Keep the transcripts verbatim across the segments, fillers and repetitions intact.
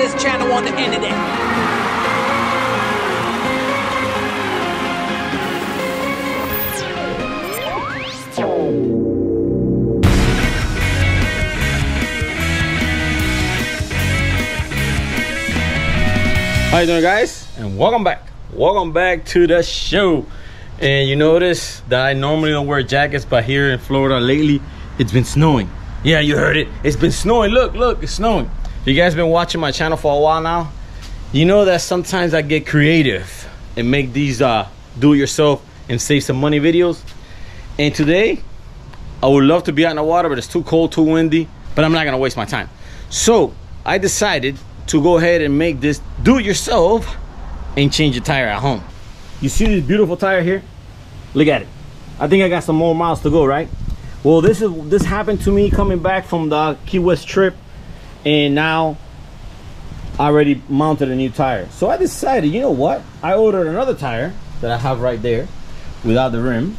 hottest channel on the internet. How you doing, guys? And welcome back. Welcome back to the show. And you notice that I normally don't wear jackets, but here in Florida lately, it's been snowing. Yeah, you heard it. It's been snowing. Look, look, it's snowing. If you guys been watching my channel for a while now, you know that sometimes I get creative and make these uh, do-it-yourself and save some money videos. And today, I would love to be out in the water, but it's too cold, too windy, but I'm not gonna waste my time. So I decided to go ahead and make this do-it-yourself and change the tire at home. You see this beautiful tire here? Look at it. I think I got some more miles to go, right? Well, this is this happened to me coming back from the Key West trip, and now I already mounted a new tire. So I decided, you know what? I ordered another tire that I have right there without the rim.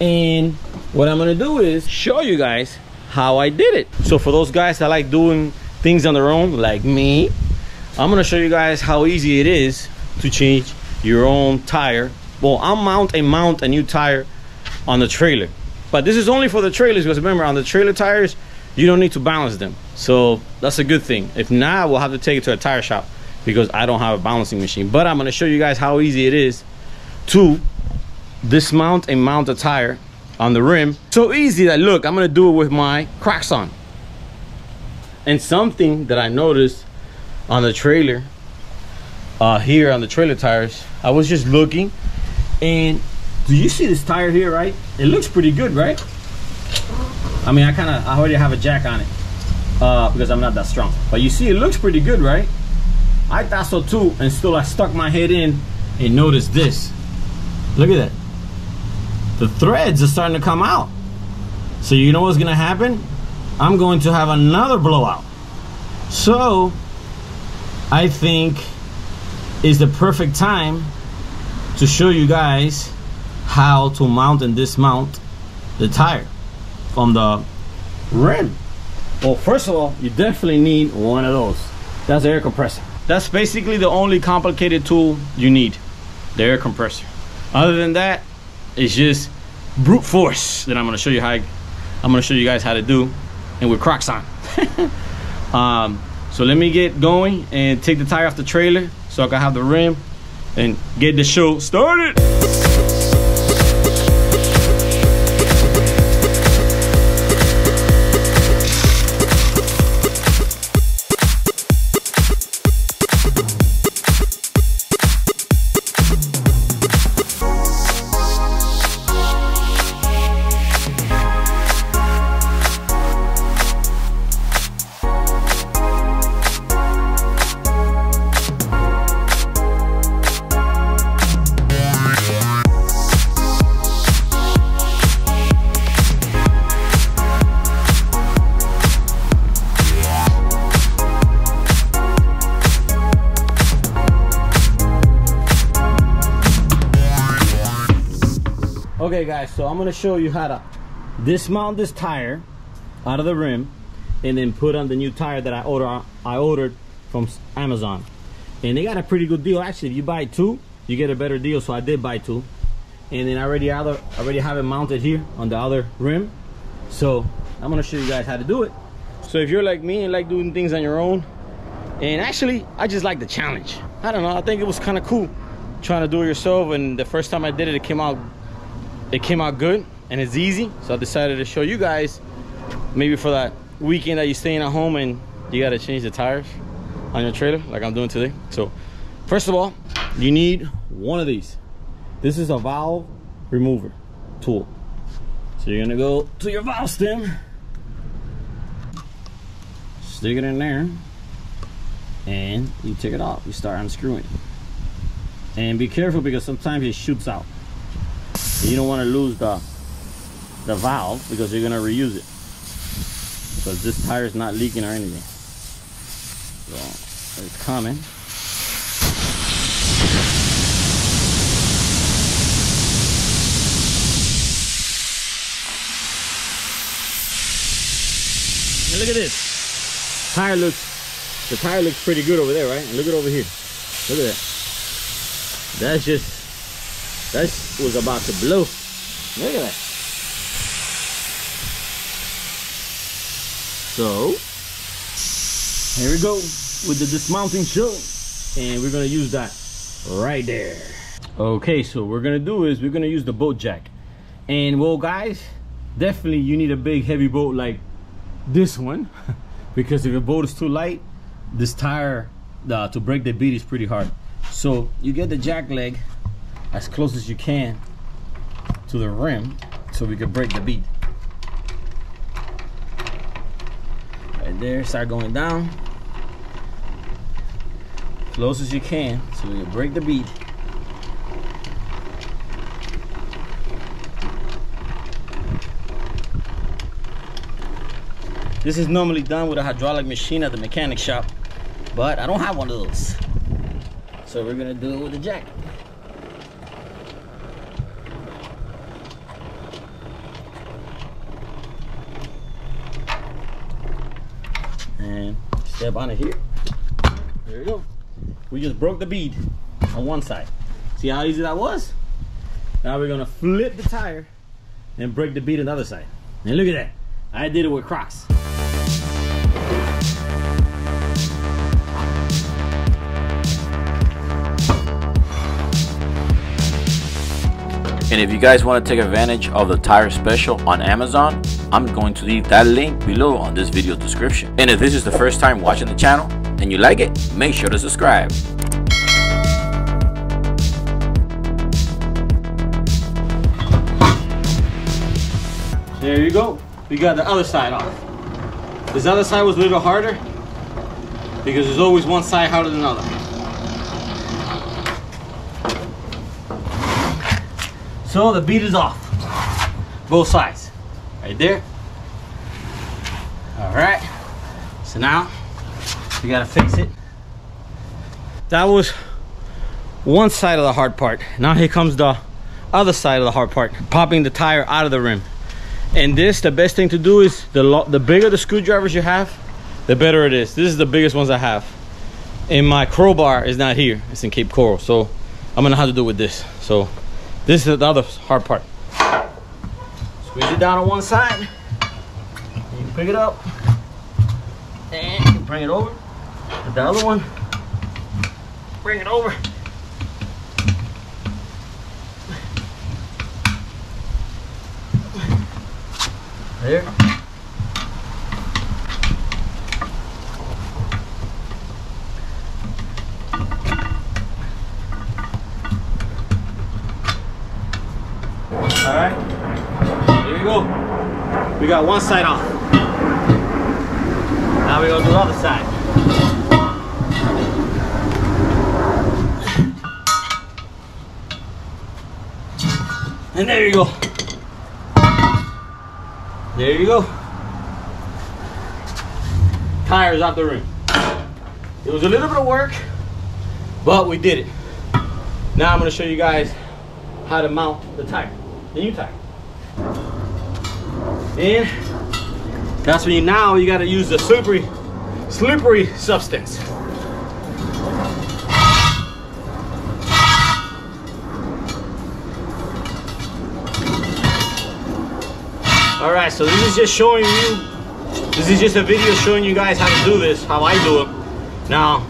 And what I'm gonna do is show you guys how I did it. So for those guys that like doing things on their own, like me, I'm gonna show you guys how easy it is to change your own tire. Well, I'll mount and mount a new tire on the trailer. But this is only for the trailers, because remember, on the trailer tires, you don't need to balance them. So that's a good thing. If not, we'll have to take it to a tire shop because I don't have a balancing machine. But I'm gonna show you guys how easy it is to dismount and mount a tire on the rim. So easy that, look, I'm gonna do it with my Crocs on. And something that I noticed on the trailer, uh, here on the trailer tires, I was just looking, and do you see this tire here, right? It looks pretty good, right? I mean, I kind of, I already have a jack on it uh, because I'm not that strong. But you see, it looks pretty good, right? I thought so too, and still I stuck my head in and noticed this. Look at that. The threads are starting to come out. So you know what's gonna happen? I'm going to have another blowout. So I think is the perfect time to show you guys how to mount and dismount the tire from the rim. Well, first of all, you definitely need one of those. That's the air compressor. That's basically the only complicated tool you need, the air compressor. Other than that, it's just brute force that I'm gonna show you how I, I'm gonna show you guys how to do, and with Crocs on. um, so let me get going and take the tire off the trailer so I can have the rim and get the show started. Okay, guys, so I'm gonna show you how to dismount this tire out of the rim and then put on the new tire that I order I ordered from Amazon. And they got a pretty good deal. Actually, if you buy two, you get a better deal, so I did buy two. And then I already other already have it mounted here on the other rim. So I'm gonna show you guys how to do it. So if you're like me and like doing things on your own, and actually I just like the challenge. I don't know, I think it was kinda cool trying to do it yourself, and the first time I did it, it came out It came out good and it's easy, so I decided to show you guys. Maybe for that weekend that you're staying at home and you gotta change the tires on your trailer, like I'm doing today. So, first of all, you need one of these. This is a valve remover tool. So you're gonna go to your valve stem, stick it in there, and you take it off. You start unscrewing, and be careful because sometimes it shoots out. You don't want to lose the the valve because you're gonna reuse it. So this tire is not leaking or anything. So it's coming. And look at this. Tire looks The tire looks pretty good over there, right? And look at over here. Look at that. That's just, that was about to blow. Look at that. So, here we go with the dismounting show. And we're gonna use that right there. Okay, so what we're gonna do is we're gonna use the boat jack. And well, guys, definitely you need a big heavy boat like this one. Because if your boat is too light, this tire uh, to break the bead is pretty hard. So you get the jack leg as close as you can to the rim so we can break the bead. Right there, start going down. Close as you can so we can break the bead. This is normally done with a hydraulic machine at the mechanic shop, but I don't have one of those. So we're gonna do it with the jack. And step on it here. There we go. We just broke the bead on one side. See how easy that was? Now we're gonna flip the tire and break the bead on the other side. And look at that. I did it with Crocs. And if you guys want to take advantage of the tire special on Amazon, I'm going to leave that link below on this video description. And if this is the first time watching the channel and you like it, make sure to subscribe. There you go. We got the other side off. This other side was a little harder because there's always one side harder than the other. So the bead is off. Both sides. Right there. Alright. So now we gotta fix it. That was one side of the hard part. Now here comes the other side of the hard part. Popping the tire out of the rim. And this, the best thing to do is the lo the bigger the screwdrivers you have, the better it is. This is the biggest ones I have. And my crowbar is not here. It's in Cape Coral. So I'm gonna have to do with this. So this is the other hard part. Squeeze it down on one side. You can pick it up. And you can bring it over. With the other one. Bring it over. There. Alright, here we go. We got one side off. Now we're gonna do the other side. And there you go. There you go. Tires out the rim. It was a little bit of work, but we did it. Now I'm gonna show you guys how to mount the tire, the new tire. And that's when you now you gotta use the slippery, slippery substance. Alright, so this is just showing you, this is just a video showing you guys how to do this, how I do it. Now,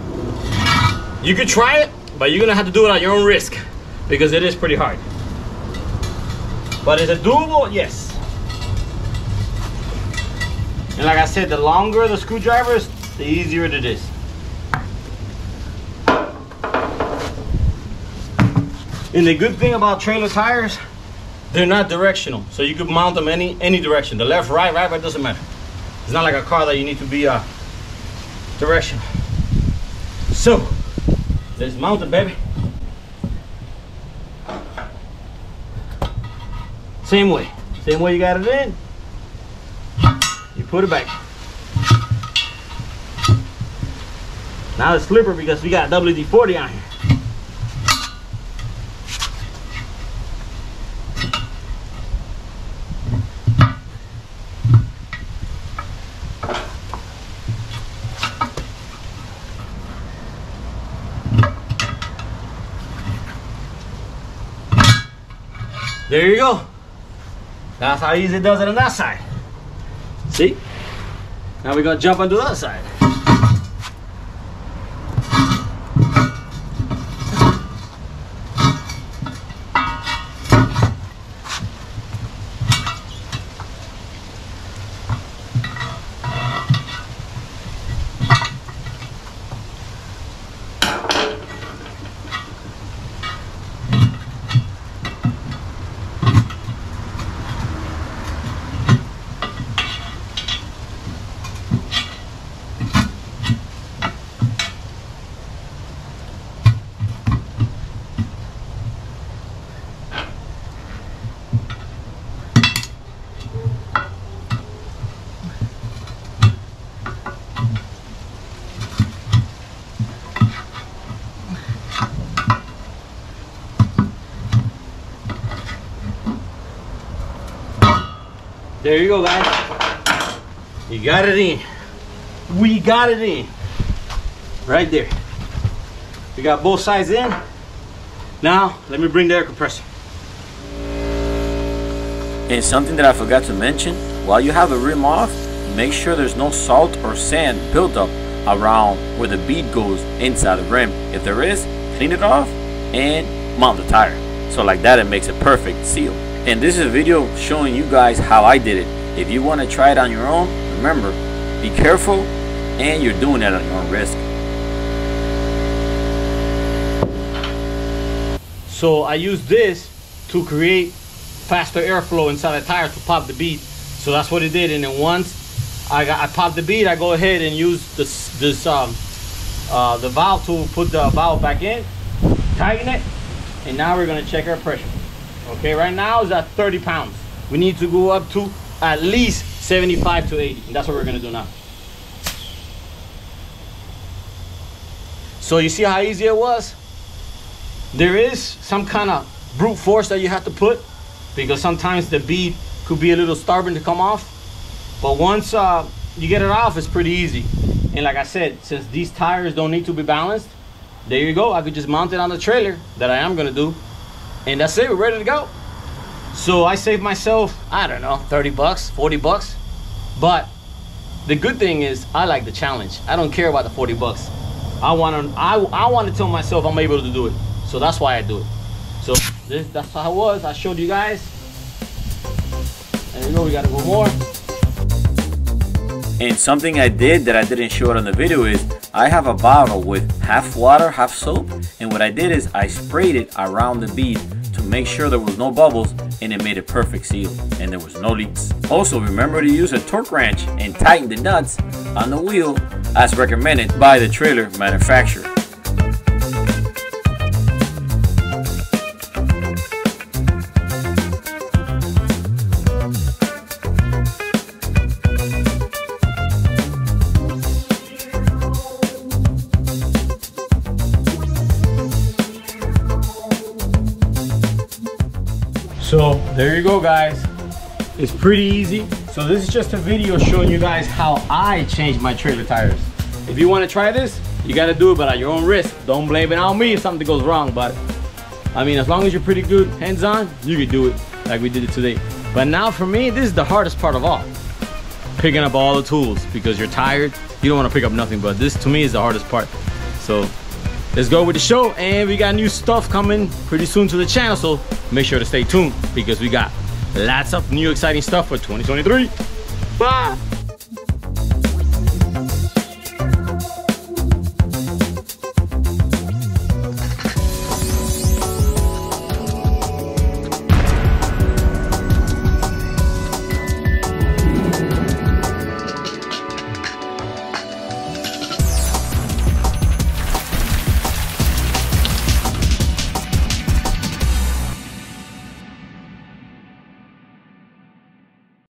you could try it, but you're going to have to do it at your own risk, because it is pretty hard. But is it doable? Yes. And like I said, the longer the screwdrivers, the easier it is. And the good thing about trailer tires, they're not directional, so you could mount them any any direction. The left, right, right, right, doesn't matter. It's not like a car that you need to be uh, directional. So, let's mount it, baby. Same way. Same way you got it in. You put it back. Now it's slippery because we got W D forty on here. There you go. That's how easy it does it on that side. See? Now we're gonna jump onto the other side. There you go, guys. You got it in. We got it in. Right there. We got both sides in. Now, let me bring the air compressor. And something that I forgot to mention, while you have the rim off, make sure there's no salt or sand buildup around where the bead goes inside the rim. If there is, clean it off and mount the tire. So like that, it makes a perfect seal. And this is a video showing you guys how I did it. If you want to try it on your own, remember, be careful, and you're doing that on your own risk. So I used this to create faster airflow inside the tire to pop the bead. So that's what it did. And then once I got I popped the bead, I go ahead and use this this um uh, the valve to put the valve back in, tighten it, and now we're gonna check our pressure. Okay, right now it's at thirty pounds. We need to go up to at least seventy-five to eighty. And that's what we're gonna do now. So you see how easy it was? There is some kind of brute force that you have to put because sometimes the bead could be a little stubborn to come off. But once uh, you get it off, it's pretty easy. And like I said, since these tires don't need to be balanced, there you go. I could just mount it on the trailer that I am gonna do. And that's it, we're ready to go. So I saved myself, I don't know, thirty bucks, forty bucks. But the good thing is I like the challenge. I don't care about the forty bucks. I wanna, I, I wanna tell myself I'm able to do it. So that's why I do it. So this, that's how it was. I showed you guys. And you know we gotta go more. And something I did that I didn't show it on the video is I have a bottle with half water, half soap, and what I did is I sprayed it around the bead to make sure there was no bubbles, and it made a perfect seal and there was no leaks. Also, remember to use a torque wrench and tighten the nuts on the wheel as recommended by the trailer manufacturer. So there you go, guys. It's pretty easy. So this is just a video showing you guys how I change my trailer tires. If you want to try this, you got to do it, but at your own risk. Don't blame it on me if something goes wrong. But I mean, as long as you're pretty good hands-on, you can do it like we did it today. But now for me, this is the hardest part of all. Picking up all the tools because you're tired. You don't want to pick up nothing, but this to me is the hardest part. So let's go with the show, and we got new stuff coming pretty soon to the channel, so make sure to stay tuned because we got lots of new exciting stuff for twenty twenty-three. Bye!